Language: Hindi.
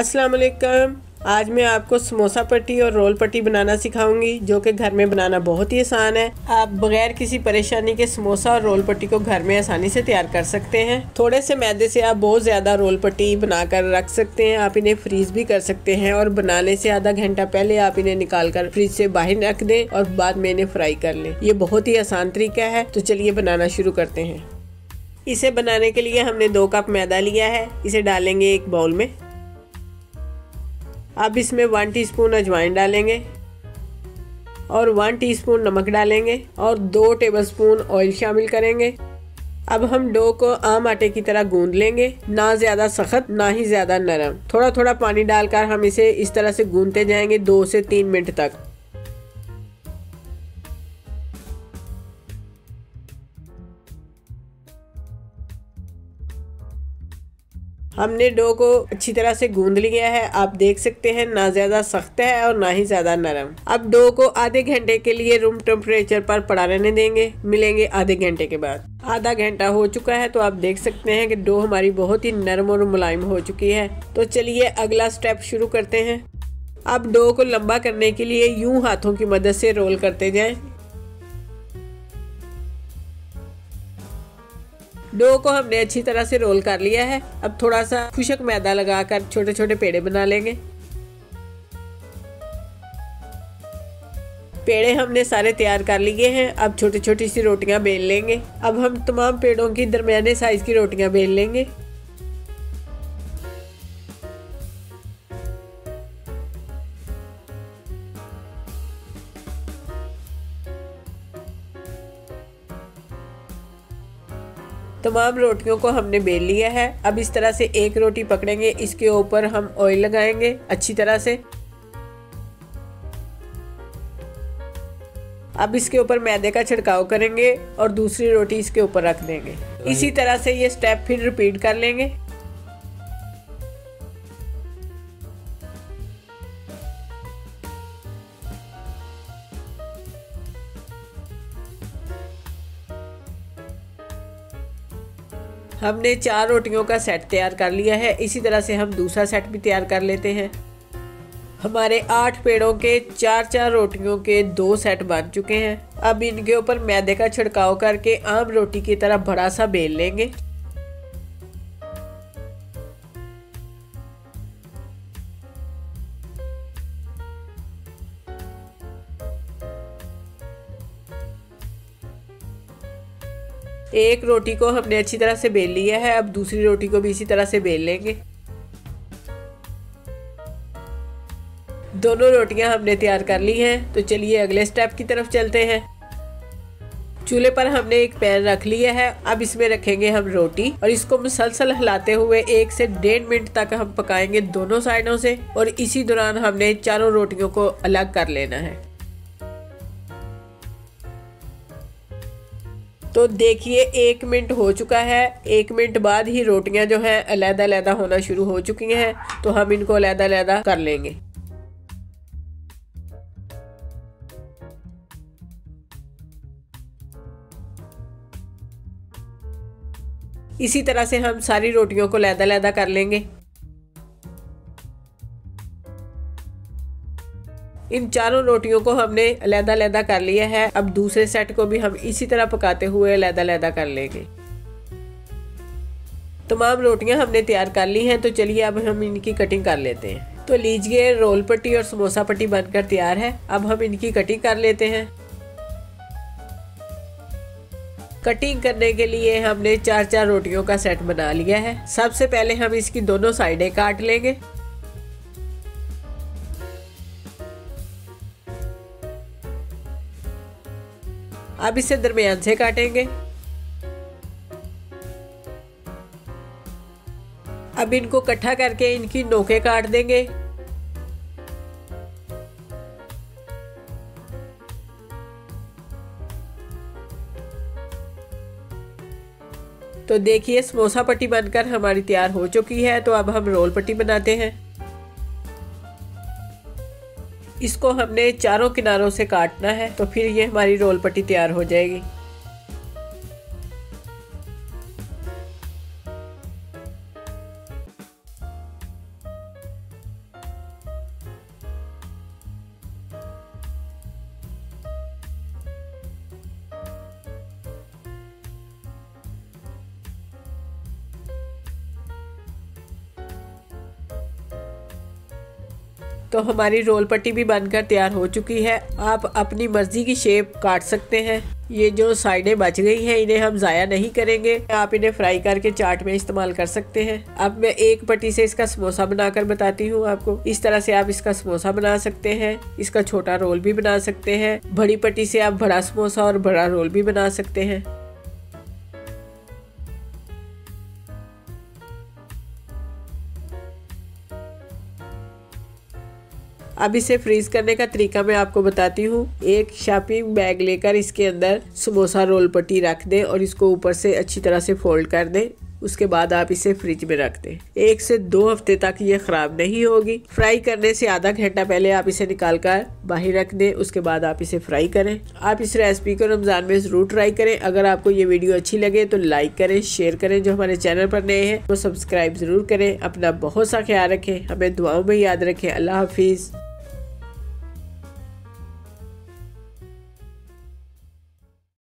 अस्सलाम वालेकुम। आज मैं आपको समोसा पट्टी और रोल पट्टी बनाना सिखाऊंगी, जो कि घर में बनाना बहुत ही आसान है। आप बगैर किसी परेशानी के समोसा और रोल पट्टी को घर में आसानी से तैयार कर सकते हैं। थोड़े से मैदे से आप बहुत ज़्यादा रोल पट्टी बनाकर रख सकते हैं। आप इन्हें फ्रीज भी कर सकते हैं और बनाने से आधा घंटा पहले आप इन्हें निकाल कर फ्रीज से बाहर रख दें और बाद में इन्हें फ्राई कर लें। ये बहुत ही आसान तरीका है, तो चलिए बनाना शुरू करते हैं। इसे बनाने के लिए हमने 2 कप मैदा लिया है। इसे डालेंगे एक बाउल में। अब इसमें 1 टीस्पून अजवाइन डालेंगे और 1 टीस्पून नमक डालेंगे और 2 टेबलस्पून ऑयल शामिल करेंगे। अब हम डो को आम आटे की तरह गूंद लेंगे, ना ज़्यादा सख्त ना ही ज़्यादा नरम। थोड़ा थोड़ा पानी डालकर हम इसे इस तरह से गूंदते जाएंगे 2 से 3 मिनट तक। हमने डो को अच्छी तरह से गूंद लिया है। आप देख सकते हैं, ना ज़्यादा सख्त है और ना ही ज़्यादा नरम। अब डो को आधे घंटे के लिए रूम टेम्परेचर पर पड़ा रहने देंगे। मिलेंगे आधे घंटे के बाद। आधा घंटा हो चुका है, तो आप देख सकते हैं कि डो हमारी बहुत ही नरम और मुलायम हो चुकी है। तो चलिए अगला स्टेप शुरू करते हैं। अब डो को लंबा करने के लिए यूं हाथों की मदद से रोल करते जाएं। डो को हमने अच्छी तरह से रोल कर लिया है। अब थोड़ा सा खुशक मैदा लगाकर छोटे छोटे पेड़े बना लेंगे। पेड़े हमने सारे तैयार कर लिए हैं। अब छोटी छोटी सी रोटियां बेल लेंगे। अब हम तमाम पेड़ों की दरमियाने साइज की रोटियां बेल लेंगे। तमाम रोटियों को हमने बेल लिया है। अब इस तरह से एक रोटी पकड़ेंगे, इसके ऊपर हम ऑयल लगाएंगे अच्छी तरह से। अब इसके ऊपर मैदे का छिड़काव करेंगे और दूसरी रोटी इसके ऊपर रख देंगे। इसी तरह से ये स्टेप फिर रिपीट कर लेंगे। हमने 4 रोटियों का सेट तैयार कर लिया है। इसी तरह से हम दूसरा सेट भी तैयार कर लेते हैं। हमारे 8 पेड़ों के 4-4 रोटियों के 2 सेट बन चुके हैं। अब इनके ऊपर मैदे का छिड़काव करके आम रोटी की तरह बड़ा सा बेल लेंगे। एक रोटी को हमने अच्छी तरह से बेल लिया है। अब दूसरी रोटी को भी इसी तरह से बेल लेंगे। दोनों रोटियां हमने तैयार कर ली हैं, तो चलिए अगले स्टेप की तरफ चलते हैं। चूल्हे पर हमने एक पैन रख लिया है। अब इसमें रखेंगे हम रोटी और इसको मुसलसल हिलाते हुए 1 से 1.5 मिनट तक हम पकाएंगे दोनों साइडों से, और इसी दौरान हमने 4 रोटियों को अलग कर लेना है। तो देखिए 1 मिनट हो चुका है। 1 मिनट बाद ही रोटियां जो हैं अलहदा अलहदा होना शुरू हो चुकी हैं, तो हम इनको अलहदा अलहदा कर लेंगे। इसी तरह से हम सारी रोटियों को अलहदा अलहदा कर लेंगे। इन 4 रोटियों को हमने अलहदा अलहदा कर लिया है। अब दूसरे सेट को भी हम इसी तरह पकाते हुए अलहदा अलहदा कर लेंगे। तमाम रोटियां हमने तैयार कर ली हैं, तो चलिए अब हम इनकी कटिंग कर लेते हैं। तो लीजिए, रोल पट्टी और समोसा पट्टी बनकर तैयार है। अब हम इनकी कटिंग कर लेते हैं। कटिंग करने के लिए हमने 4-4 रोटियों का सेट बना लिया है। सबसे पहले हम इसकी दोनों साइडें काट लेंगे। अब इसे दरमियान से काटेंगे। अब इनको इकट्ठा करके इनकी नोकें काट देंगे। तो देखिए, समोसा पट्टी बनकर हमारी तैयार हो चुकी है। तो अब हम रोल पट्टी बनाते हैं। इसको हमने 4 किनारों से काटना है, तो फिर ये हमारी रोल पट्टी तैयार हो जाएगी। तो हमारी रोल पट्टी भी बनकर तैयार हो चुकी है। आप अपनी मर्जी की शेप काट सकते हैं। ये जो साइडें बच गई हैं इन्हें हम ज़ाया नहीं करेंगे, आप इन्हें फ्राई करके चाट में इस्तेमाल कर सकते हैं। अब मैं एक पट्टी से इसका समोसा बनाकर बताती हूँ आपको। इस तरह से आप इसका समोसा बना सकते हैं, इसका छोटा रोल भी बना सकते हैं। बड़ी पट्टी से आप बड़ा समोसा और बड़ा रोल भी बना सकते हैं। अब इसे फ्रीज करने का तरीका मैं आपको बताती हूँ। एक शॉपिंग बैग लेकर इसके अंदर समोसा रोल पट्टी रख दें और इसको ऊपर से अच्छी तरह से फोल्ड कर दें। उसके बाद आप इसे फ्रिज में रख दें। 1 से 2 हफ्ते तक ये ख़राब नहीं होगी। फ्राई करने से आधा घंटा पहले आप इसे निकालकर बाहर रख दें। उसके बाद आप इसे फ्राई करें। आप इस रेसिपी को रमज़ान में ज़रूर ट्राई करें। अगर आपको ये वीडियो अच्छी लगे तो लाइक करें, शेयर करें। जो हमारे चैनल पर नए हैं वो सब्सक्राइब ज़रूर करें। अपना बहुत सा ख्याल रखें, हमें दुआओं में याद रखें। अल्लाह हाफिज़।